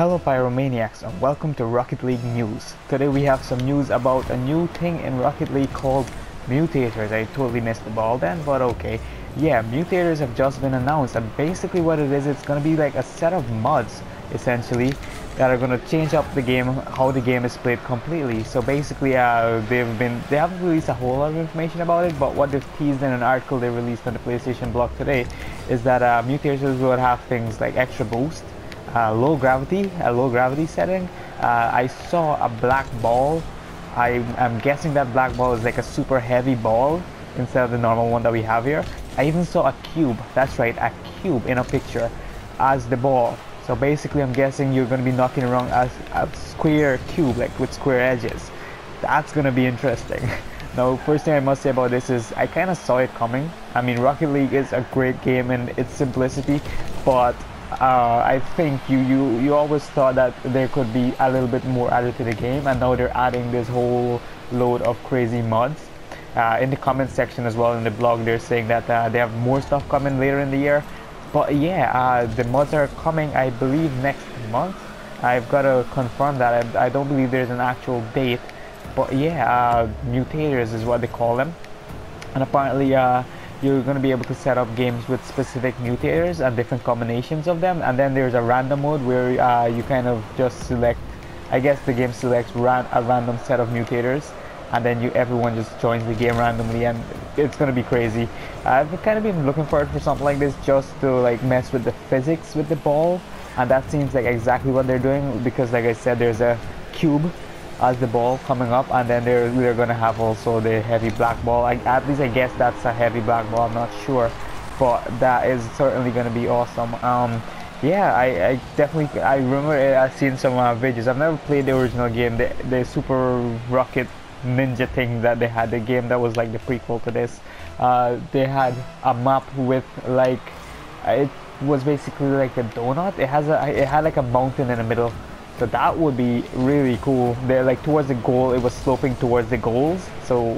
Hello Pyromaniacs and welcome to Rocket League News. Today we have some news about a new thing in Rocket League called Mutators. I totally missed the ball then, but okay. Yeah, Mutators have just been announced, and basically what it is, it's going to be like a set of mods, essentially, that are going to change up the game, how the game is played completely. So basically they haven't released a whole lot of information about it, but what they've teased in an article they released on the PlayStation Blog today is that Mutators will have things like extra boost, a low gravity setting. I saw a black ball. I'm guessing that black ball is like a super heavy ball instead of the normal one that we have here. I even saw a cube, that's right, a cube in a picture as the ball. So basically I'm guessing you're going to be knocking around a square cube, like with square edges. That's going to be interesting. Now, first thing I must say about this is I kind of saw it coming. I mean, Rocket League is a great game in its simplicity, but I think you always thought that there could be a little bit more added to the game, and now they're adding this whole load of crazy mods. In the comment section as well in the blog, they're saying that they have more stuff coming later in the year. But yeah, the mods are coming, I believe, next month. I've got to confirm that. I don't believe there's an actual date. But yeah, Mutators is what they call them. And apparently, you're going to be able to set up games with specific mutators and different combinations of them, and then there's a random mode where you kind of just select, I guess the game selects a random set of mutators, and then everyone just joins the game randomly, and it's going to be crazy. I've kind of been looking forward for something like this just to like mess with the physics with the ball, and that seems like exactly what they're doing, because like I said, there's a cube as the ball coming up, and then we're gonna have also the heavy black ball. At least I guess that's a heavy black ball, I'm not sure, but that is certainly gonna be awesome. Yeah, I definitely, I remember I've seen some videos. I've never played the original game, the Super Rocket Ninja thing that they had, the game that was like the prequel to this. They had a map with like, it was basically like a donut. It had like a mountain in the middle. So that would be really cool. They're like towards the goal, it was sloping towards the goals, so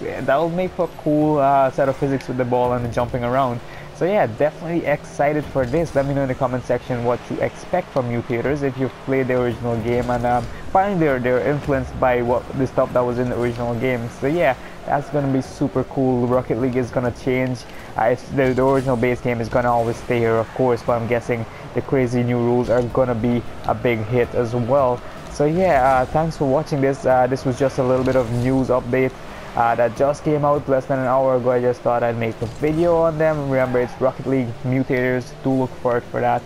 that'll make for a cool set of physics with the ball and the jumping around. So yeah, definitely excited for this. Let me know in the comment section what you expect from Mutators if you've played the original game, and apparently they're influenced by the stuff that was in the original game. So yeah, that's gonna be super cool. Rocket League is gonna change. The original base game is gonna always stay here, of course, but I'm guessing the crazy new rules are gonna be a big hit as well. So yeah, thanks for watching this. This was just a little bit of news update that just came out less than an hour ago. I just thought I'd make a video on them. Remember, it's Rocket League Mutators. Do look forward for that.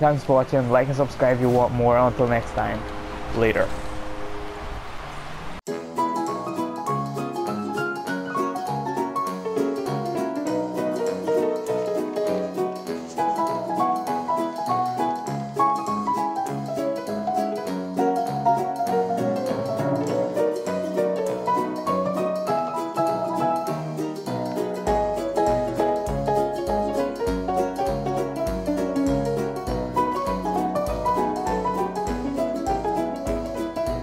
Thanks for watching. Like and subscribe if you want more. Until next time, later.